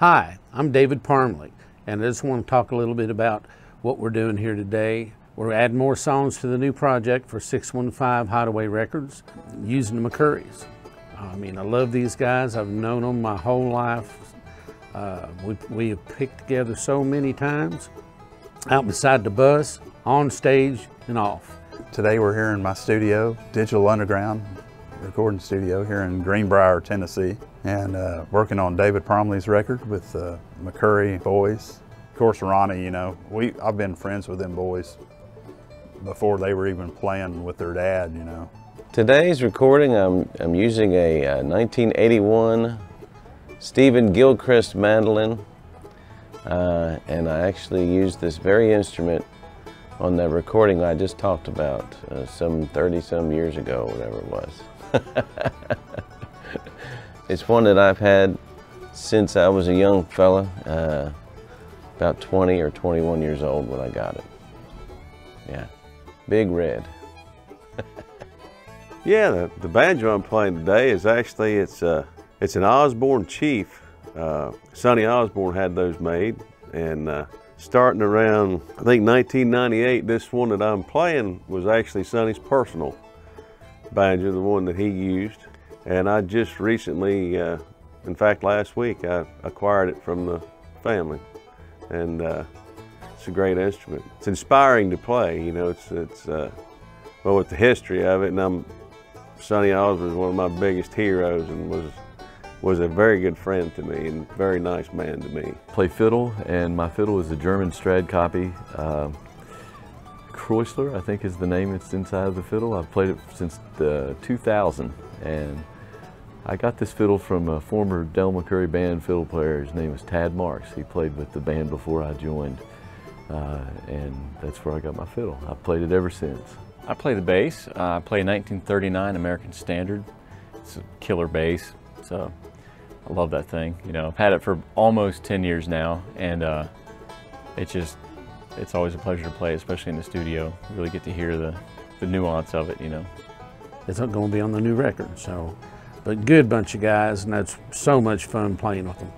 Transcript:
Hi, I'm David Parmley, and I just want to talk a little bit about what we're doing here today. We're adding more songs to the new project for 615 Hideaway Records using the McCoury's. I mean, I love these guys. I've known them my whole life. We have picked together so many times, out beside the bus, on stage, and off. Today we're here in my studio, Digital Underground recording studio here in Greenbrier, Tennessee, and working on David Parmley's record with McCoury boys. Of course, Ronnie, you know, I've been friends with them boys before they were even playing with their dad, you know. Today's recording, I'm using a 1981 Stephen Gilchrist mandolin, and I actually used this very instrument on that recording I just talked about some 30-some years ago, whatever it was. It's one that I've had since I was a young fella, about 20 or 21 years old when I got it. Yeah, Big Red. Yeah, the banjo I'm playing today is actually, it's an Osborne Chief. Sonny Osborne had those made, and starting around, I think, 1998, this one that I'm playing was actually Sonny's personal banjo, the one that he used. And I just recently, in fact last week, I acquired it from the family. And it's a great instrument. It's inspiring to play, you know, well, with the history of it, and Sonny Osborne was one of my biggest heroes and was a very good friend to me and very nice man to me. I play fiddle, and my fiddle is a German Strad copy. Kreuzler, I think, is the name that's inside of the fiddle. I've played it since 2000, and I got this fiddle from a former Del McCoury band fiddle player. His name was Tad Marks. He played with the band before I joined, and that's where I got my fiddle. I've played it ever since. I play the bass. I play a 1939 American Standard. It's a killer bass, so I love that thing. You know, I've had it for almost 10 years now, and it's always a pleasure to play, especially in the studio. You really get to hear the nuance of it, you know. It's not going to be on the new record, so, but good bunch of guys, and that's so much fun playing with them.